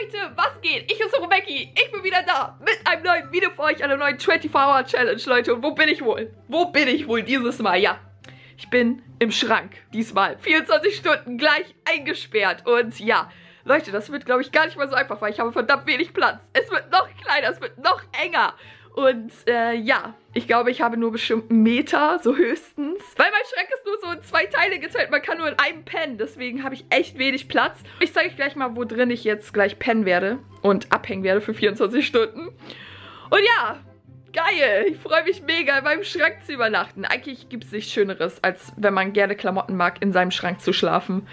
Leute, was geht? Ich bin Rebekki, ich bin wieder da mit einem neuen Video für euch, einer neuen 24-Hour-Challenge, Leute. Und wo bin ich wohl? Wo bin ich wohl dieses Mal? Ja, ich bin im Schrank diesmal. 24 Stunden gleich eingesperrt und ja, Leute, das wird, glaube ich, gar nicht mal so einfach, weil ich habe verdammt wenig Platz. Es wird noch kleiner, es wird noch enger. Und ja, ich glaube, ich habe nur bestimmt einen Meter, so höchstens. Weil mein Schrank ist nur so in zwei Teile geteilt, man kann nur in einem pennen. Deswegen habe ich echt wenig Platz. Ich zeige euch gleich mal, wo drin ich jetzt gleich pennen werde und abhängen werde für 24 Stunden. Und ja, geil, ich freue mich mega, in meinem Schrank zu übernachten. Eigentlich gibt es nichts Schöneres, als wenn man gerne Klamotten mag, in seinem Schrank zu schlafen.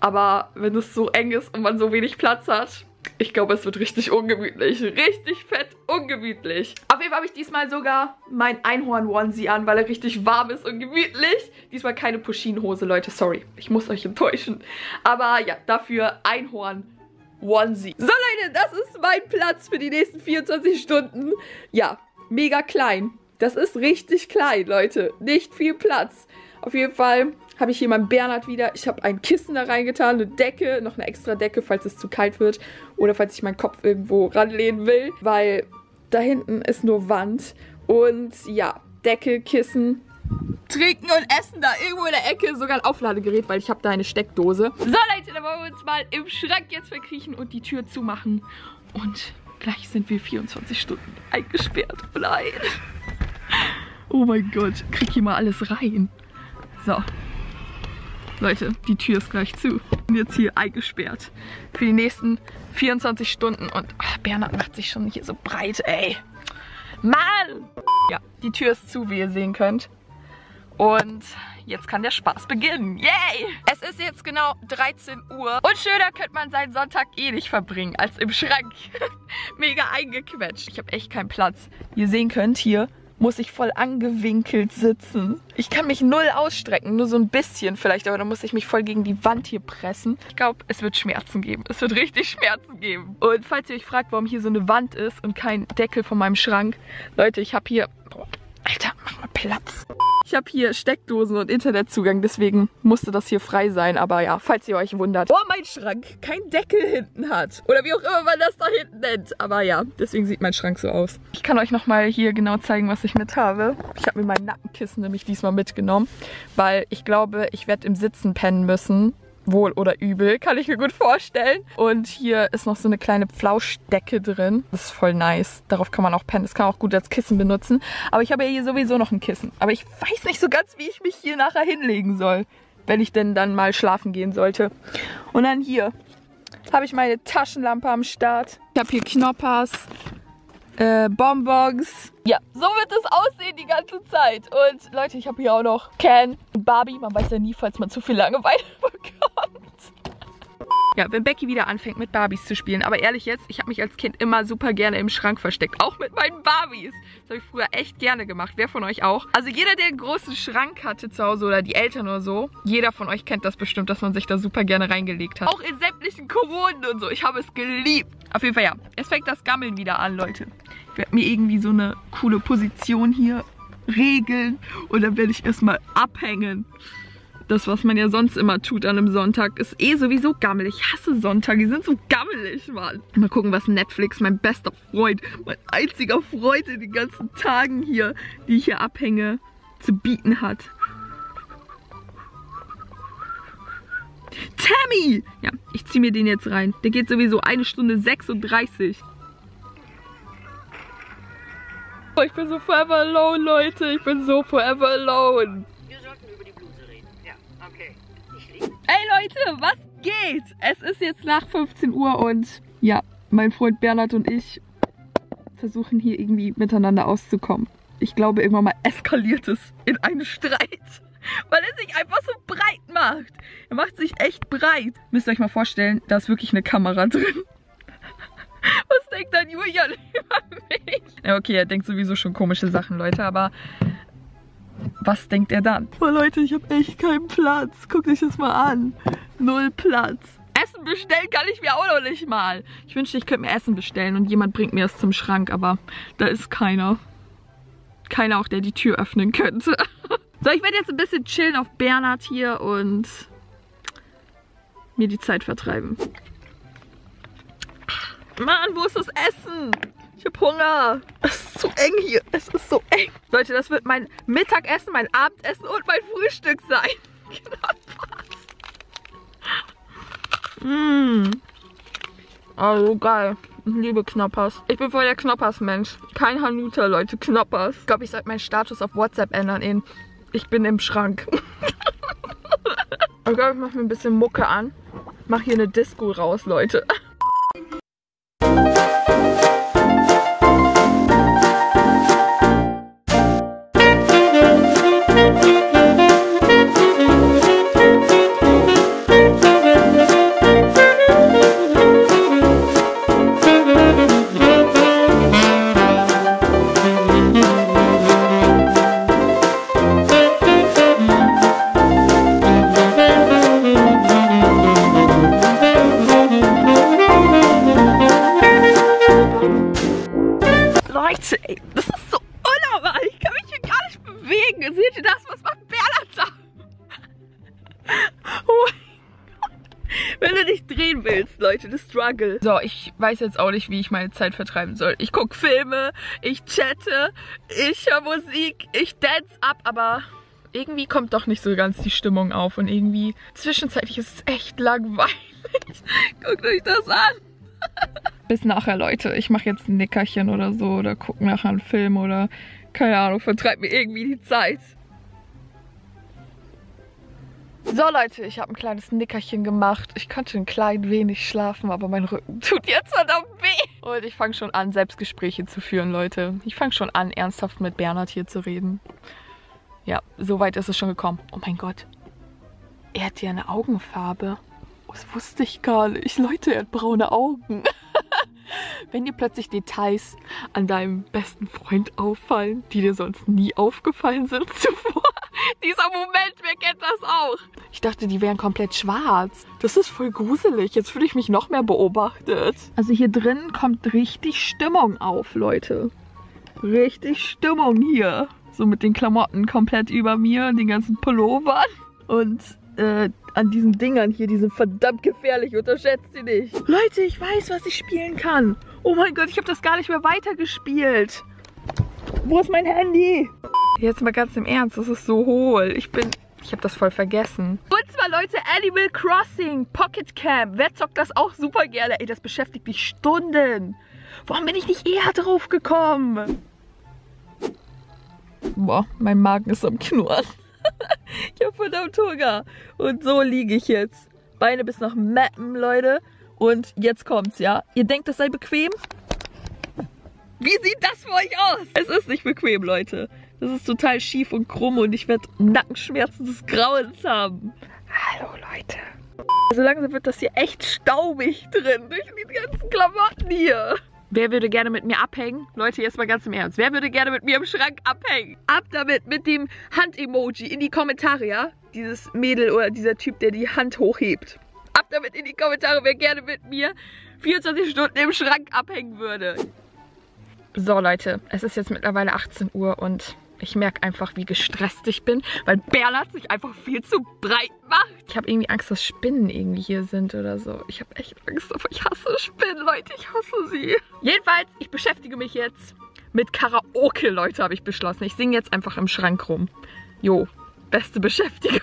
Aber wenn es so eng ist und man so wenig Platz hat, ich glaube, es wird richtig ungemütlich. Richtig fett ungemütlich. Auf jeden Fall habe ich diesmal sogar mein Einhorn-Onesie an, weil er richtig warm ist und gemütlich. Diesmal keine Puschinenhose, Leute. Sorry, ich muss euch enttäuschen. Aber ja, dafür Einhorn-Onesie. So, Leute, das ist mein Platz für die nächsten 24 Stunden. Ja, mega klein. Das ist richtig klein, Leute. Nicht viel Platz. Auf jeden Fall habe ich hier meinen Bernhard wieder. Ich habe ein Kissen da reingetan, eine Decke, noch eine extra Decke, falls es zu kalt wird oder falls ich meinen Kopf irgendwo ranlehnen will, weil da hinten ist nur Wand. Und ja, Decke, Kissen, trinken und essen da irgendwo in der Ecke, sogar ein Aufladegerät, weil ich habe da eine Steckdose. So Leute, dann wollen wir uns mal im Schrank jetzt verkriechen und die Tür zumachen. Und gleich sind wir 24 Stunden eingesperrt. Oh nein. Oh mein Gott, krieg hier mal alles rein. So. Leute, die Tür ist gleich zu. Ich bin jetzt hier eingesperrt. Für die nächsten 24 Stunden. Und oh, Bernhard macht sich schon hier so breit, ey. Mann! Ja, die Tür ist zu, wie ihr sehen könnt. Und jetzt kann der Spaß beginnen. Yay! Es ist jetzt genau 13 Uhr. Und schöner könnte man seinen Sonntag eh nicht verbringen, als im Schrank. Mega eingequetscht. Ich habe echt keinen Platz. Wie ihr sehen könnt, hier muss ich voll angewinkelt sitzen. Ich kann mich null ausstrecken, nur so ein bisschen vielleicht, aber dann muss ich mich voll gegen die Wand hier pressen. Ich glaube, es wird Schmerzen geben. Es wird richtig Schmerzen geben. Und falls ihr euch fragt, warum hier so eine Wand ist und kein Deckel von meinem Schrank, Leute, ich habe hier... Alter, mach mal Platz. Ich habe hier Steckdosen und Internetzugang, deswegen musste das hier frei sein. Aber ja, falls ihr euch wundert, oh, mein Schrank kein Deckel hinten hat. Oder wie auch immer man das da hinten nennt. Aber ja, deswegen sieht mein Schrank so aus. Ich kann euch nochmal hier genau zeigen, was ich mit habe. Ich habe mir mein Nackenkissen nämlich diesmal mitgenommen, weil ich glaube, ich werde im Sitzen pennen müssen. Wohl oder übel, kann ich mir gut vorstellen. Und hier ist noch so eine kleine Flauschdecke drin. Das ist voll nice. Darauf kann man auch pennen. Das kann man auch gut als Kissen benutzen. Aber ich habe ja hier sowieso noch ein Kissen. Aber ich weiß nicht so ganz, wie ich mich hier nachher hinlegen soll, wenn ich denn dann mal schlafen gehen sollte. Und dann hier habe ich meine Taschenlampe am Start. Ich habe hier Knoppers, Bonbons. Ja, so wird es aussehen die ganze Zeit. Und Leute, ich habe hier auch noch Ken und Barbie. Man weiß ja nie, falls man zu viel Langeweile bekommt. Ja, wenn Becky wieder anfängt mit Barbies zu spielen. Aber ehrlich jetzt, ich habe mich als Kind immer super gerne im Schrank versteckt. Auch mit meinen Barbies. Das habe ich früher echt gerne gemacht. Wer von euch auch? Also jeder, der einen großen Schrank hatte zu Hause oder die Eltern oder so, jeder von euch kennt das bestimmt, dass man sich da super gerne reingelegt hat. Auch in sämtlichen Koronen und so. Ich habe es geliebt. Auf jeden Fall ja. Es fängt das Gammeln wieder an, Leute. Ich werde mir irgendwie so eine coole Position hier regeln. Und dann werde ich erstmal abhängen. Das, was man ja sonst immer tut an einem Sonntag, ist eh sowieso gammelig. Ich hasse Sonntage, die sind so gammelig, Mann. Mal gucken, was Netflix, mein bester Freund, mein einziger Freund in den ganzen Tagen hier, die ich hier abhänge, zu bieten hat. Tammy! Ja, ich ziehe mir den jetzt rein. Der geht sowieso 1:36. Oh, ich bin so forever alone, Leute. Ich bin so forever alone. Hey Leute, was geht? Es ist jetzt nach 15 Uhr und ja, mein Freund Bernhard und ich versuchen hier irgendwie miteinander auszukommen. Ich glaube, irgendwann mal eskaliert es in einen Streit, weil er sich einfach so breit macht. Er macht sich echt breit. Müsst ihr euch mal vorstellen, da ist wirklich eine Kamera drin. Was denkt dann Julian über mich? Ja, okay, er denkt sowieso schon komische Sachen, Leute, aber... Was denkt er dann? Oh Leute, ich habe echt keinen Platz. Guckt euch das mal an. Null Platz. Essen bestellen kann ich mir auch noch nicht mal. Ich wünschte, ich könnte mir Essen bestellen und jemand bringt mir es zum Schrank, aber da ist keiner. Keiner auch, der die Tür öffnen könnte. So, ich werde jetzt ein bisschen chillen auf Bernhard hier und mir die Zeit vertreiben. Mann, wo ist das Essen? Ich hab Hunger. Es ist so eng hier. Es ist so eng. Leute, das wird mein Mittagessen, mein Abendessen und mein Frühstück sein. Genau das. Mmh. Oh, so geil. Ich liebe Knoppers. Ich bin voll der Knoppers-Mensch. Kein Hanuta, Leute. Knoppers. Ich glaube, ich sollte meinen Status auf WhatsApp ändern in ich bin im Schrank. Ich glaube, ich mache mir ein bisschen Mucke an. Mach hier eine Disco raus, Leute. Seht ihr das? Was macht Bernhard da? Oh mein Gott. Wenn du dich drehen willst, Leute, das Struggle. So, ich weiß jetzt auch nicht, wie ich meine Zeit vertreiben soll. Ich gucke Filme, ich chatte, ich höre Musik, ich dance ab, aber irgendwie kommt doch nicht so ganz die Stimmung auf und irgendwie zwischenzeitlich ist es echt langweilig. Guckt euch das an. Bis nachher, Leute. Ich mache jetzt ein Nickerchen oder so oder gucke nachher einen Film oder keine Ahnung, vertreibt mir irgendwie die Zeit. So Leute, ich habe ein kleines Nickerchen gemacht. Ich konnte ein klein wenig schlafen, aber mein Rücken tut jetzt verdammt weh. Und ich fange schon an, Selbstgespräche zu führen, Leute. Ich fange schon an, ernsthaft mit Bernhard hier zu reden. Ja, so weit ist es schon gekommen. Oh mein Gott, er hat ja eine Augenfarbe. Oh, das wusste ich gar nicht. Leute, er hat braune Augen. Wenn dir plötzlich Details an deinem besten Freund auffallen, die dir sonst nie aufgefallen sind zuvor, dieser Moment, wer kennt das auch? Ich dachte, die wären komplett schwarz. Das ist voll gruselig. Jetzt fühle ich mich noch mehr beobachtet. Also hier drin kommt richtig Stimmung auf, Leute. Richtig Stimmung hier. So mit den Klamotten komplett über mir und den ganzen Pullovern. Und an diesen Dingern hier, die sind verdammt gefährlich, unterschätzt sie nicht. Leute, ich weiß, was ich spielen kann. Oh mein Gott, ich habe das gar nicht mehr weitergespielt. Wo ist mein Handy? Jetzt mal ganz im Ernst, das ist so hohl. Ich habe das voll vergessen. Und zwar, Leute, Animal Crossing, Pocket Camp. Wer zockt das auch super gerne? Ey, das beschäftigt mich Stunden. Warum bin ich nicht eher drauf gekommen? Boah, mein Magen ist am Knurren. Ich hab verdammt Hunger. Und so liege ich jetzt. Beine bis nach Mappen, Leute. Und jetzt kommt's, ja? Ihr denkt, das sei bequem? Wie sieht das für euch aus? Es ist nicht bequem, Leute. Das ist total schief und krumm und ich werde Nackenschmerzen des Grauens haben. Hallo, Leute. Also langsam wird das hier echt staubig drin. Durch die ganzen Klamotten hier. Wer würde gerne mit mir abhängen? Leute, jetzt mal ganz im Ernst. Wer würde gerne mit mir im Schrank abhängen? Ab damit mit dem Hand-Emoji in die Kommentare, ja? Dieses Mädel oder dieser Typ, der die Hand hochhebt. Ab damit in die Kommentare, wer gerne mit mir 24 Stunden im Schrank abhängen würde. So Leute, es ist jetzt mittlerweile 18 Uhr und ich merke einfach, wie gestresst ich bin, weil Bernhard sich einfach viel zu breit macht. Ich habe irgendwie Angst, dass Spinnen irgendwie hier sind oder so. Ich habe echt Angst, aber ich hasse Spinnen, Leute. Ich hasse sie. Jedenfalls, ich beschäftige mich jetzt mit Karaoke, Leute, habe ich beschlossen. Ich singe jetzt einfach im Schrank rum. Jo, beste Beschäftigung.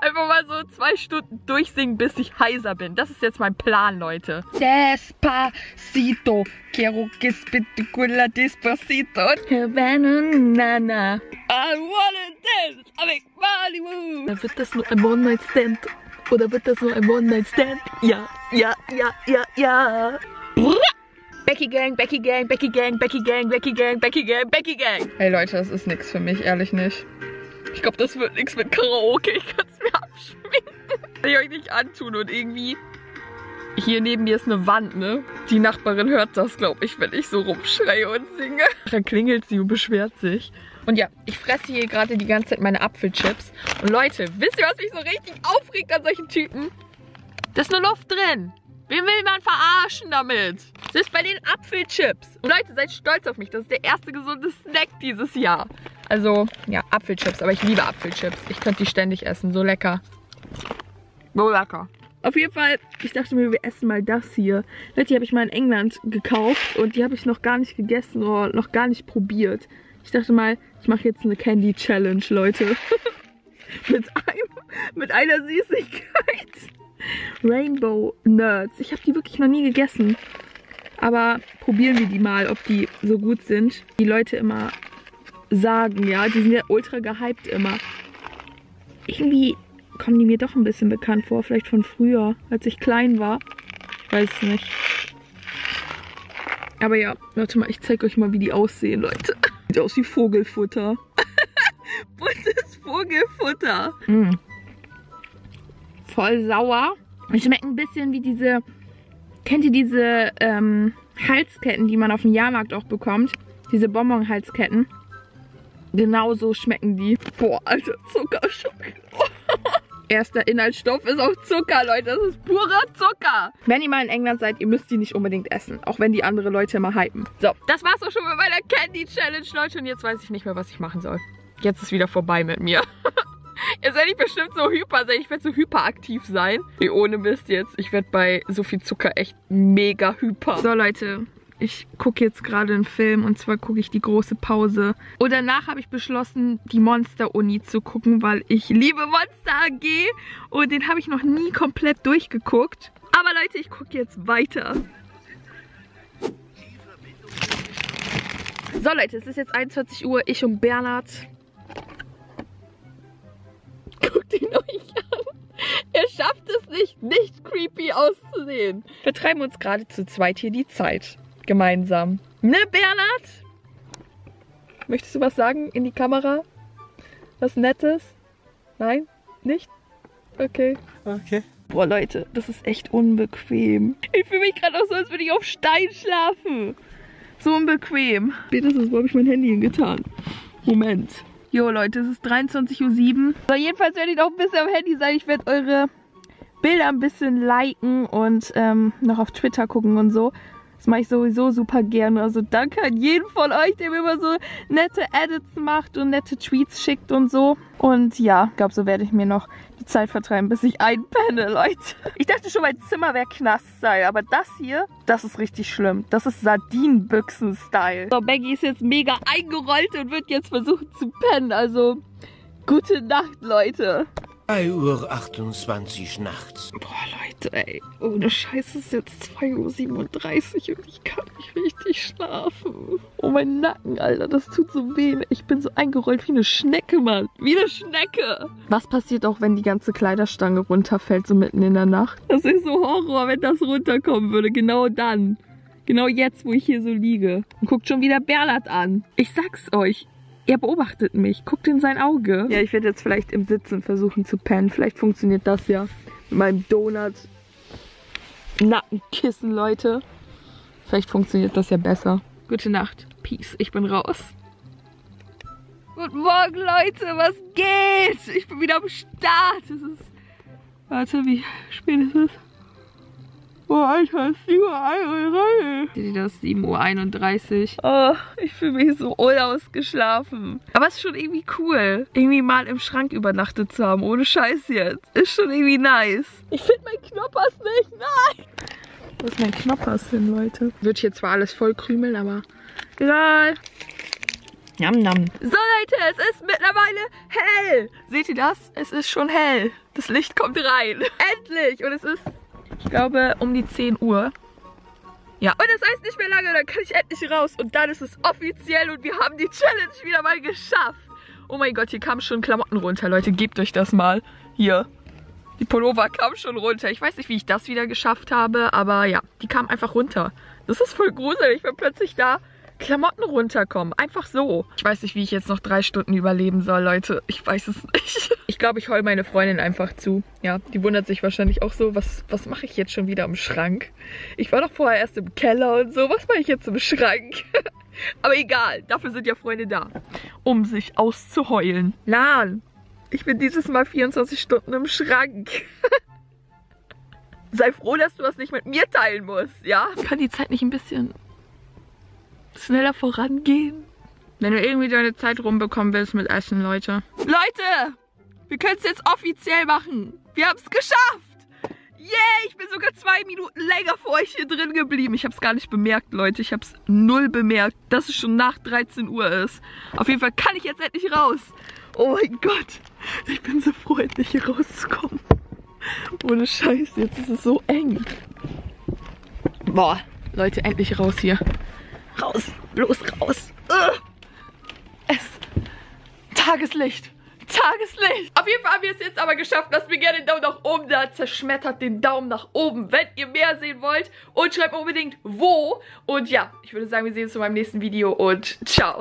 Einfach mal so 2 Stunden durchsingen, bis ich heiser bin. Das ist jetzt mein Plan, Leute. Despacito. Quiero que spite cuela despacito. Havana. I wanna dance. I make Malibu. Wird das nur ein One-Night-Stand? Oder wird das nur ein One-Night-Stand? Ja, ja, ja, ja, ja. Brrr. Becky Gang, Becky Gang, Becky Gang, Becky Gang, Becky Gang, Becky Gang, Becky Gang. Hey Leute, das ist nichts für mich, ehrlich nicht. Ich glaube, das wird nichts mit Karaoke. Ich kann es mir abschminken. Will ich euch nicht antun. Und irgendwie, hier neben mir ist eine Wand, ne? Die Nachbarin hört das, glaube ich, wenn ich so rumschreie und singe. Dann klingelt sie und beschwert sich. Und ja, ich fresse hier gerade die ganze Zeit meine Apfelchips. Und Leute, wisst ihr, was mich so richtig aufregt an solchen Typen? Da ist nur Luft drin. Wen will man verarschen damit? Das ist bei den Apfelchips. Und Leute, seid stolz auf mich. Das ist der erste gesunde Snack dieses Jahr. Also, ja, Apfelchips. Aber ich liebe Apfelchips. Ich könnte die ständig essen. So lecker. So lecker. Auf jeden Fall, ich dachte mir, wir essen mal das hier. Die habe ich mal in England gekauft und die habe ich noch gar nicht gegessen oder noch gar nicht probiert. Ich dachte mal, ich mache jetzt eine Candy Challenge, Leute. mit einer Süßigkeit. Rainbow Nerds. Ich habe die wirklich noch nie gegessen. Aber probieren wir die mal, ob die so gut sind. Die Leute immer sagen, ja, die sind ja ultra gehypt immer. Irgendwie kommen die mir doch ein bisschen bekannt vor. Vielleicht von früher, als ich klein war. Ich weiß es nicht. Aber ja, warte mal, ich zeige euch mal, wie die aussehen, Leute. Sieht aus wie Vogelfutter. Buntes Vogelfutter. Mm. Voll sauer. Schmeckt ein bisschen wie diese... Kennt ihr diese Halsketten, die man auf dem Jahrmarkt auch bekommt? Diese Bonbon-Halsketten. Genauso schmecken die. Boah, Alter, Zuckerschock. Erster Inhaltsstoff ist auch Zucker, Leute. Das ist purer Zucker. Wenn ihr mal in England seid, ihr müsst die nicht unbedingt essen. Auch wenn die andere Leute immer hypen. So, das war's auch schon mit meiner Candy-Challenge, Leute. Und jetzt weiß ich nicht mehr, was ich machen soll. Jetzt ist wieder vorbei mit mir. Jetzt werde ich bestimmt so hyper sein. Ich werde so hyperaktiv sein. Nee, ohne Mist jetzt. Ich werde bei so viel Zucker echt mega hyper. So, Leute. Ich gucke jetzt gerade einen Film und zwar gucke ich Die große Pause. Und danach habe ich beschlossen, die Monster Uni zu gucken, weil ich liebe Monster AG. Und den habe ich noch nie komplett durchgeguckt. Aber Leute, ich gucke jetzt weiter. So Leute, es ist jetzt 21 Uhr. Ich und Bernhard. Guckt ihn euch an. Er schafft es nicht creepy auszusehen. Wir treiben uns gerade zu zweit hier die Zeit. Gemeinsam. Ne, Bernhard? Möchtest du was sagen in die Kamera? Was Nettes? Nein? Nicht? Okay. Okay. Boah, Leute, das ist echt unbequem. Ich fühle mich gerade auch so, als würde ich auf Stein schlafen. So unbequem. Spätestens, wo habe ich mein Handy hingetan? Moment. Jo, Leute, es ist 23:07 Uhr. So, jedenfalls werde ich noch ein bisschen am Handy sein. Ich werde eure Bilder ein bisschen liken und noch auf Twitter gucken und so. Das mache ich sowieso super gerne. Also danke an jeden von euch, der mir immer so nette Edits macht und nette Tweets schickt und so. Und ja, ich glaube, so werde ich mir noch die Zeit vertreiben, bis ich einpenne, Leute. Ich dachte schon, mein Zimmer wäre Knast-Style. Aber das hier, das ist richtig schlimm. Das ist Sardinenbüchsen-Style. So, Maggie ist jetzt mega eingerollt und wird jetzt versuchen zu pennen. Also, gute Nacht, Leute. 3:28 Uhr nachts. Boah, Leute, ey. Ohne Scheiß ist jetzt 2:37 Uhr und ich kann nicht richtig schlafen. Oh, mein Nacken, Alter, das tut so weh. Ich bin so eingerollt wie eine Schnecke, Mann. Wie eine Schnecke. Was passiert auch, wenn die ganze Kleiderstange runterfällt, so mitten in der Nacht? Das ist so Horror, wenn das runterkommen würde. Genau dann. Genau jetzt, wo ich hier so liege. Und guckt schon wieder Bernhard an. Ich sag's euch. Er beobachtet mich. Guckt in sein Auge. Ja, ich werde jetzt vielleicht im Sitzen versuchen zu pennen. Vielleicht funktioniert das ja. Mit meinem Donut-Nackenkissen, Leute. Vielleicht funktioniert das ja besser. Gute Nacht. Peace. Ich bin raus. Guten Morgen, Leute. Was geht? Ich bin wieder am Start. Es ist... Warte, wie spät ist es? Oh, Alter, es ist 7:31 Uhr. Seht ihr das? 7:31 Uhr. Oh, ich fühle mich so unausgeschlafen. Aber es ist schon irgendwie cool, irgendwie mal im Schrank übernachtet zu haben. Ohne Scheiß jetzt. Ist schon irgendwie nice. Ich finde meinen Knoppers nicht. Nein! Wo ist mein Knoppers hin, Leute? Wird hier zwar alles voll krümeln, aber egal. Nam, nam. So, Leute, es ist mittlerweile hell. Seht ihr das? Es ist schon hell. Das Licht kommt rein. Endlich! Und es ist... Ich glaube, um die 10 Uhr. Ja, und das heißt nicht mehr lange, dann kann ich endlich raus. Und dann ist es offiziell und wir haben die Challenge wieder mal geschafft. Oh mein Gott, hier kamen schon Klamotten runter, Leute. Gebt euch das mal. Hier. Die Pullover kamen schon runter. Ich weiß nicht, wie ich das wieder geschafft habe, aber ja, die kamen einfach runter. Das ist voll gruselig, wenn plötzlich da Klamotten runterkommen. Einfach so. Ich weiß nicht, wie ich jetzt noch 3 Stunden überleben soll, Leute. Ich weiß es nicht. Ich glaube, ich heule meine Freundin einfach zu. Ja, die wundert sich wahrscheinlich auch so, was mache ich jetzt schon wieder im Schrank? Ich war doch vorher erst im Keller und so. Was mache ich jetzt im Schrank? Aber egal, dafür sind ja Freunde da, um sich auszuheulen. Lan, ich bin dieses Mal 24 Stunden im Schrank. Sei froh, dass du das nicht mit mir teilen musst, ja? Kann die Zeit nicht ein bisschen... schneller vorangehen. Wenn du irgendwie deine Zeit rumbekommen willst mit Essen, Leute. Leute, wir können es jetzt offiziell machen. Wir haben es geschafft. Yay, yeah, ich bin sogar 2 Minuten länger für euch hier drin geblieben. Ich habe es gar nicht bemerkt, Leute. Ich habe es null bemerkt, dass es schon nach 13 Uhr ist. Auf jeden Fall kann ich jetzt endlich raus. Oh mein Gott, ich bin so froh, endlich hier rauszukommen. Ohne Scheiß, jetzt ist es so eng. Boah, Leute, endlich raus hier. Raus, bloß raus. Es Tageslicht. Tageslicht. Auf jeden Fall haben wir es jetzt aber geschafft. Lasst mir gerne den Daumen nach oben da. Zerschmettert den Daumen nach oben, wenn ihr mehr sehen wollt. Und schreibt unbedingt wo. Und ja, ich würde sagen, wir sehen uns in meinem nächsten Video und ciao.